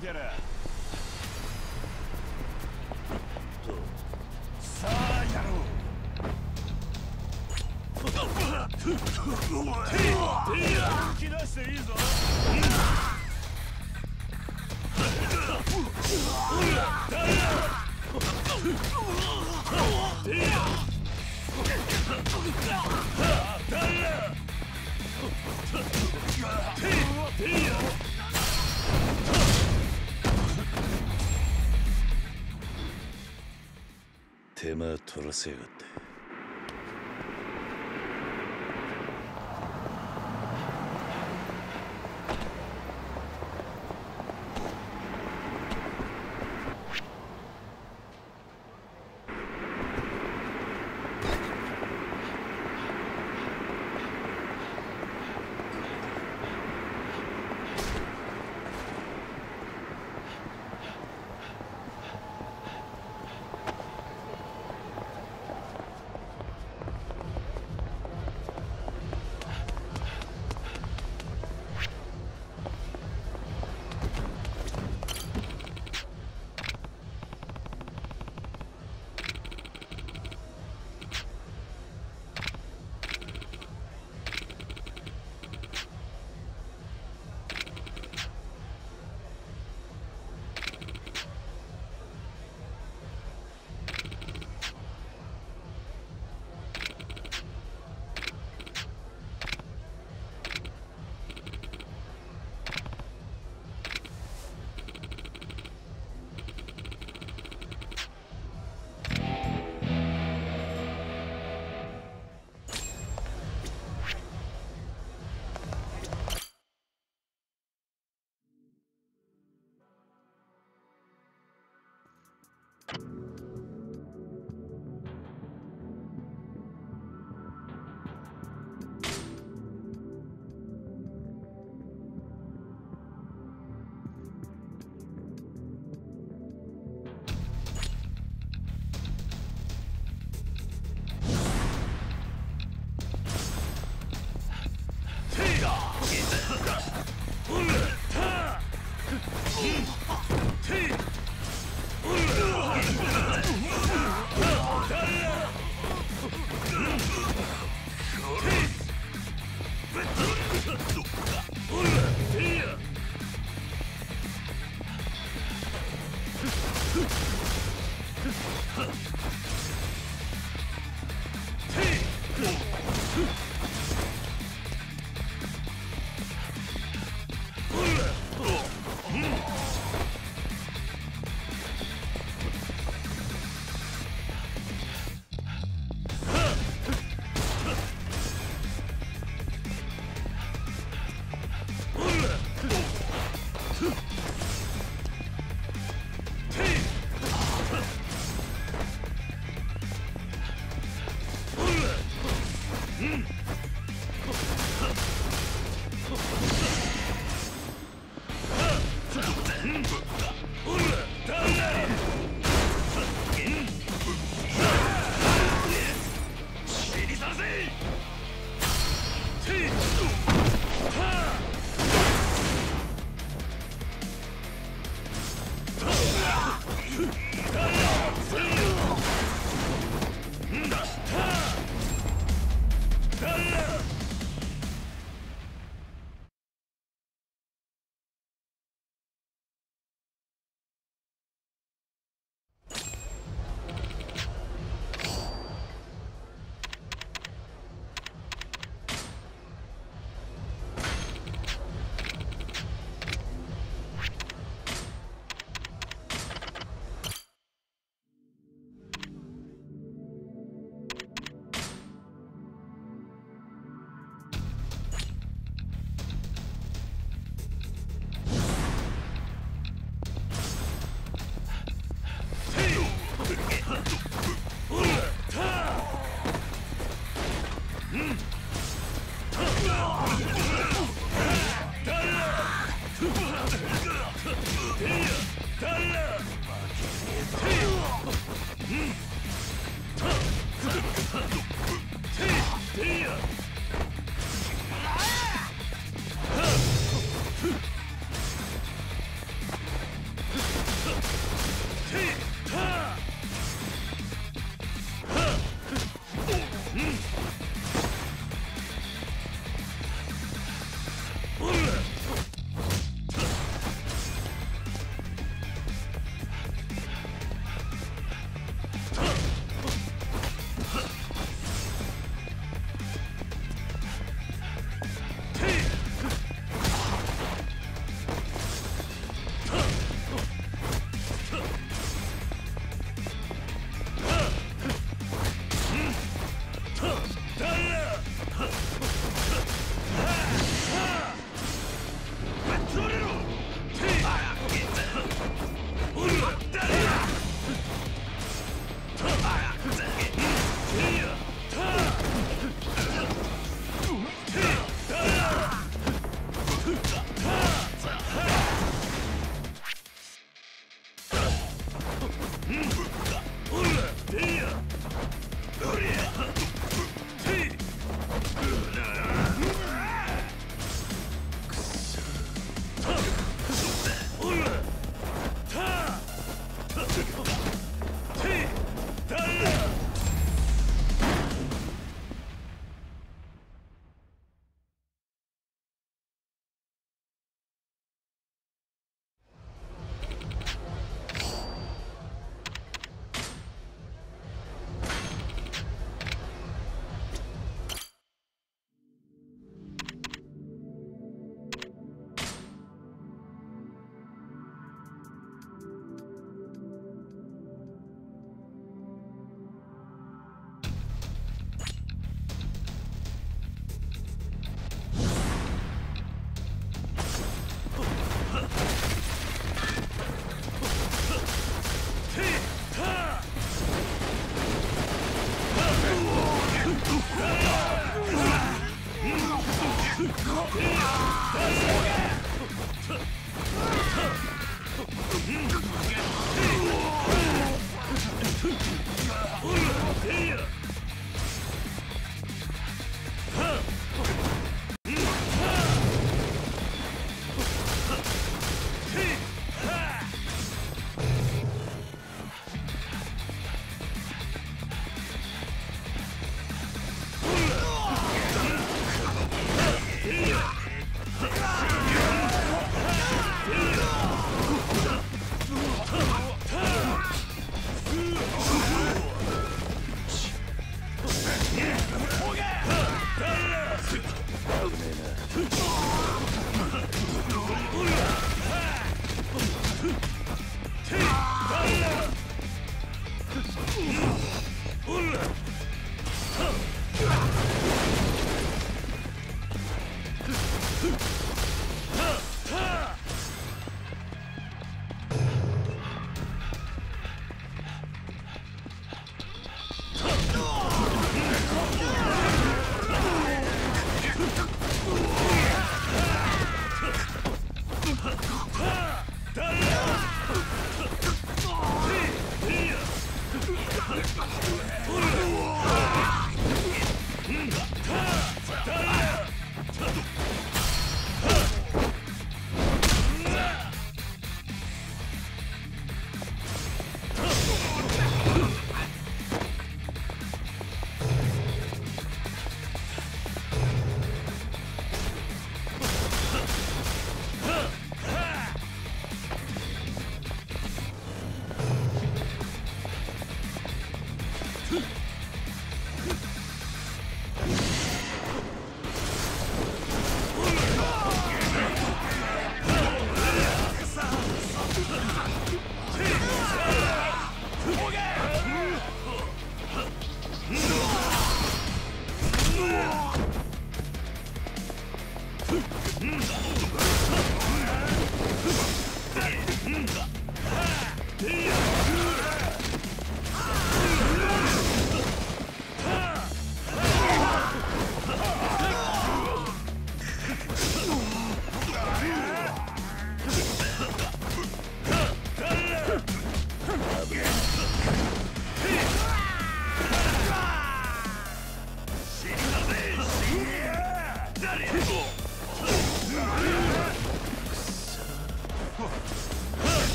いてる。さあやろう。引き出していいぞ。手間取らせやがって。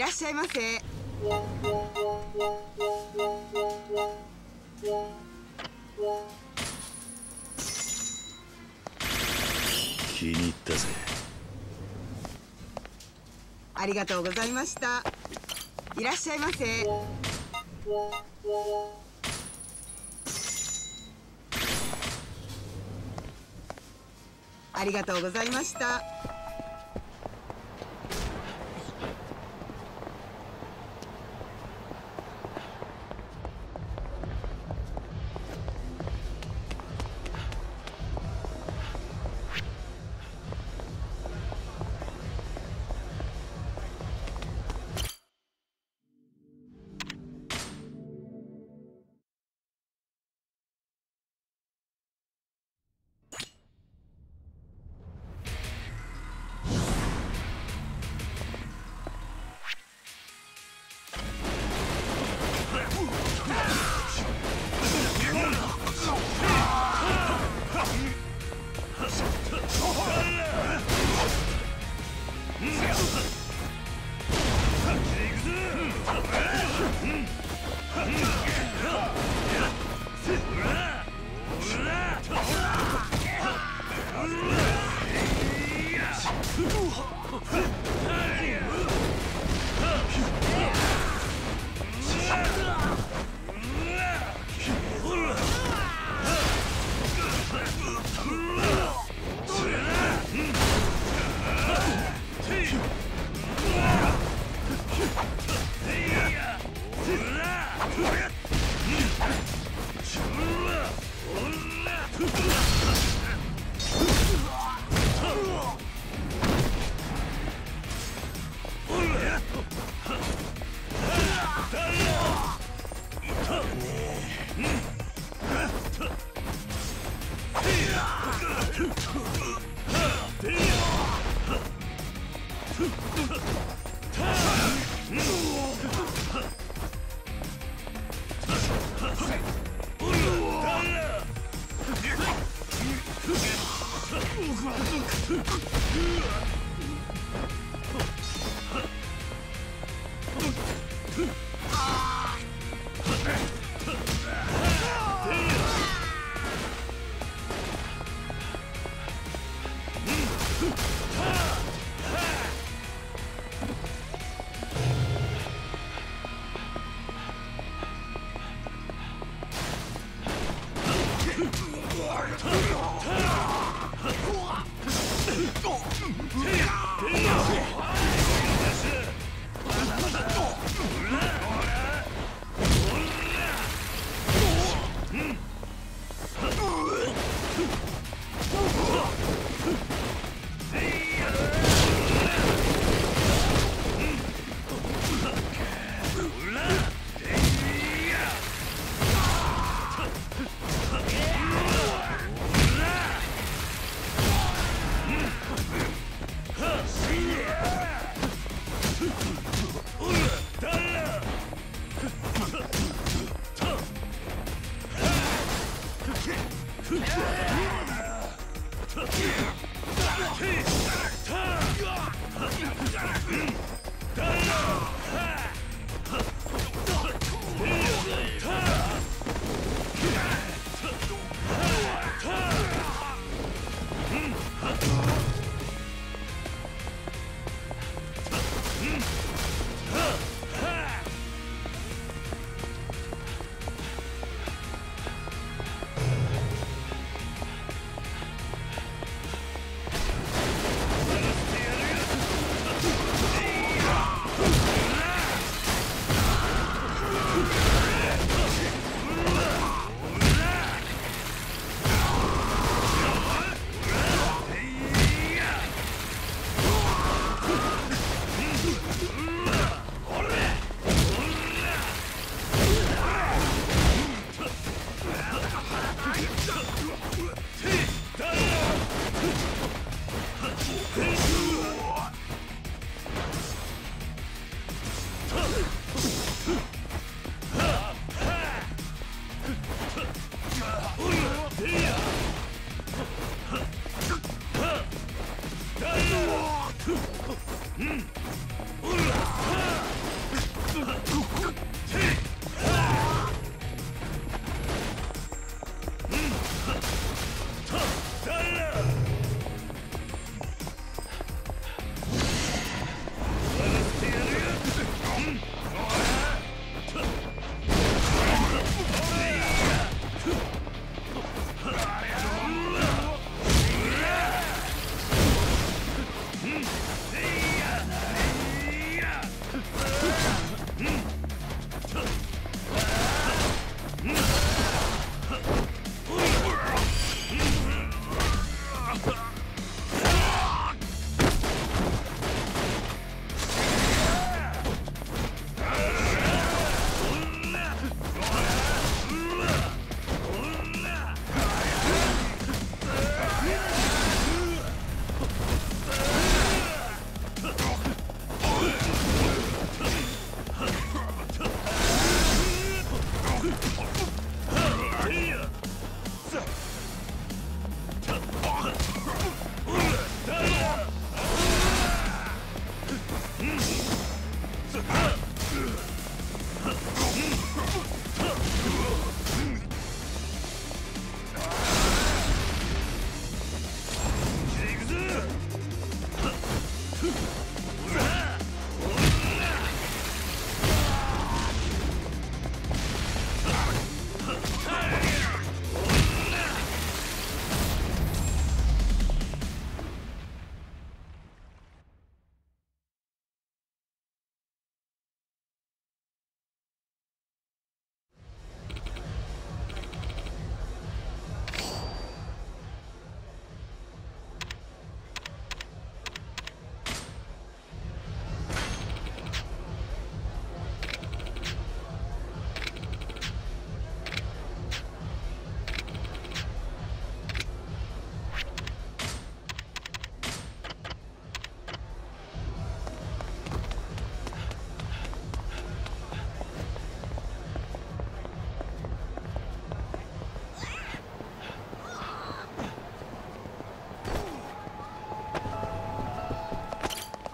らっしゃいませ。気に入ったぜ。ありがとうございました。いらっしゃいませ。ありがとうございました。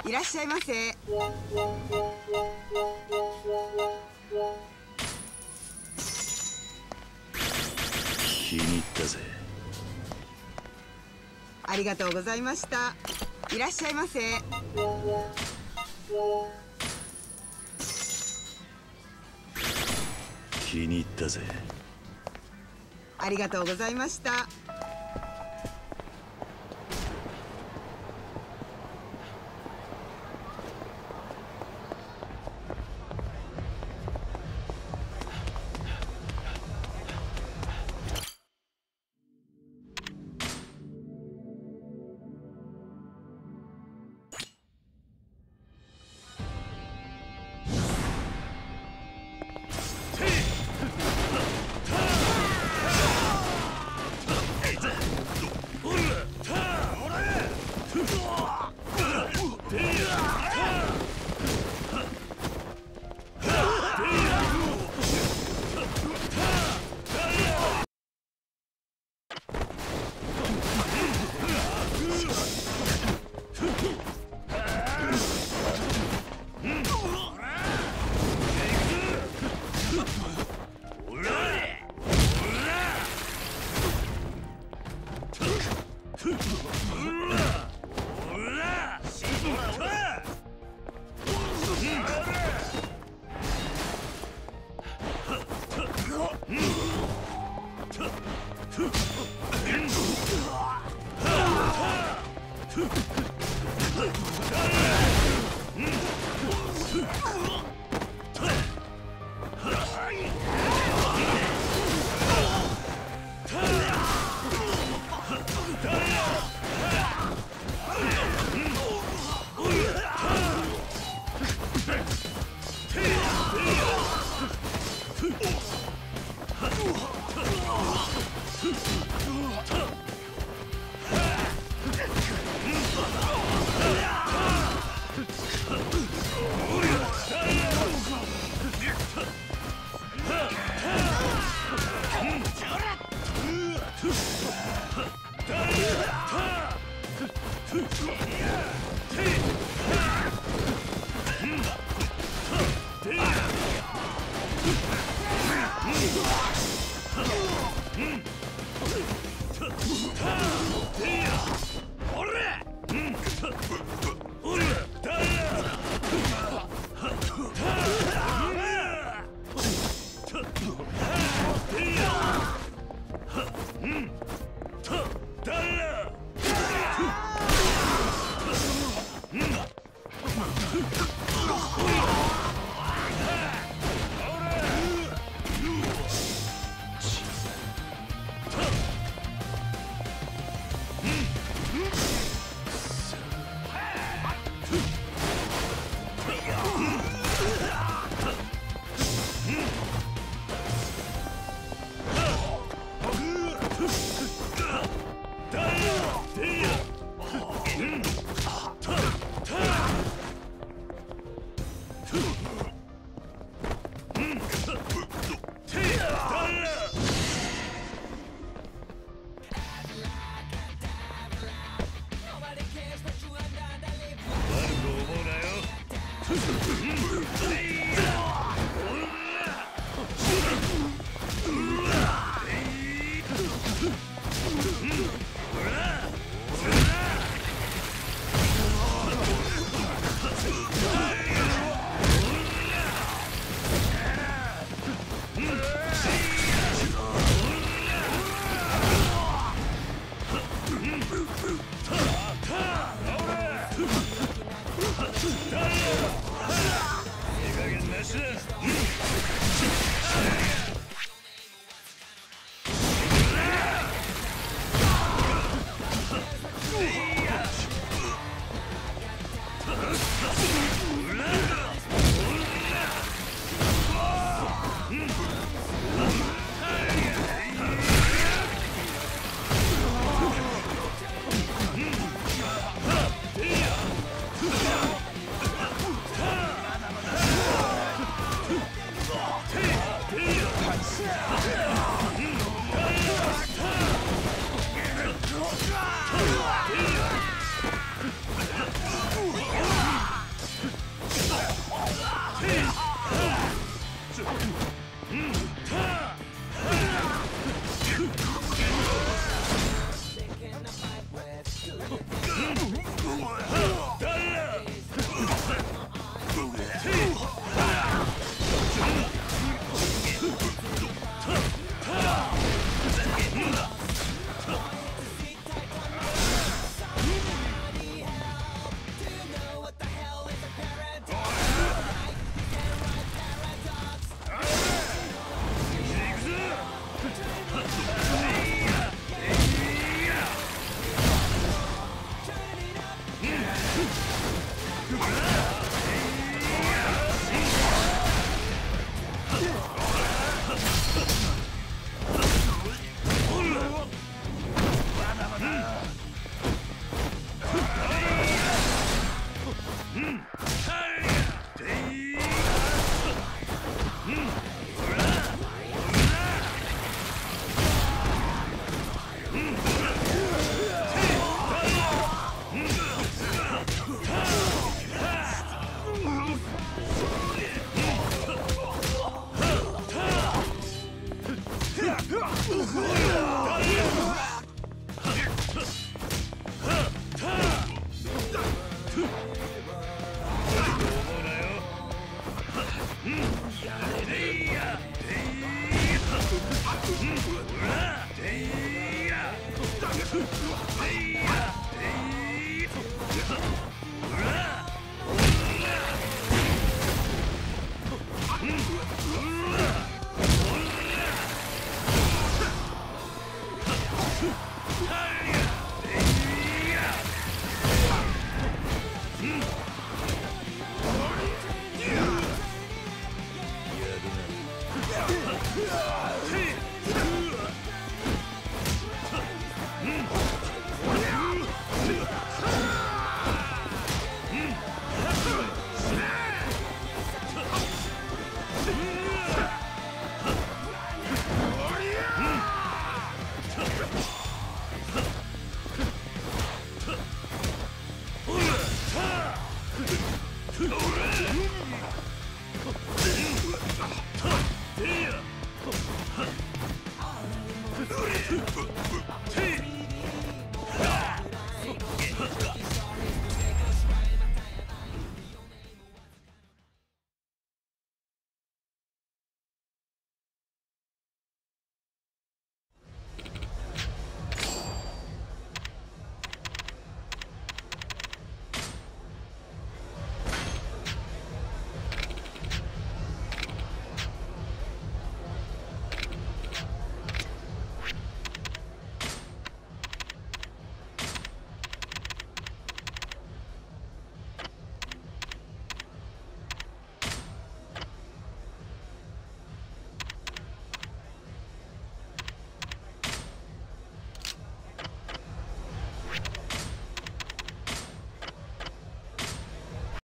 いらっしゃいませ。気に入ったぜ。ありがとうございました。いらっしゃいませ。気に入ったぜ。ありがとうございました。